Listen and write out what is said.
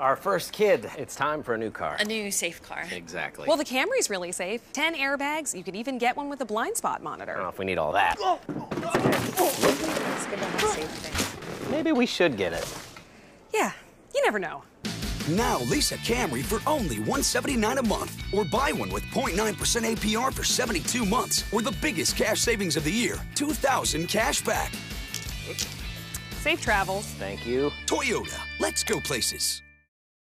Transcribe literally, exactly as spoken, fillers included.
Our first kid. It's time for a new car. A new safe car. Exactly. Well, the Camry's really safe. ten airbags. You could even get one with a blind spot monitor. I don't know if we need all that. Oh, oh, oh, oh. Let's get on the safe thing. Maybe we should get it. Yeah, you never know. Now lease a Camry for only one hundred seventy-nine dollars a month, or buy one with zero point nine percent A P R for seventy-two months, or the biggest cash savings of the year, two thousand dollars cash back. Safe travels. Thank you. Toyota. Let's go places.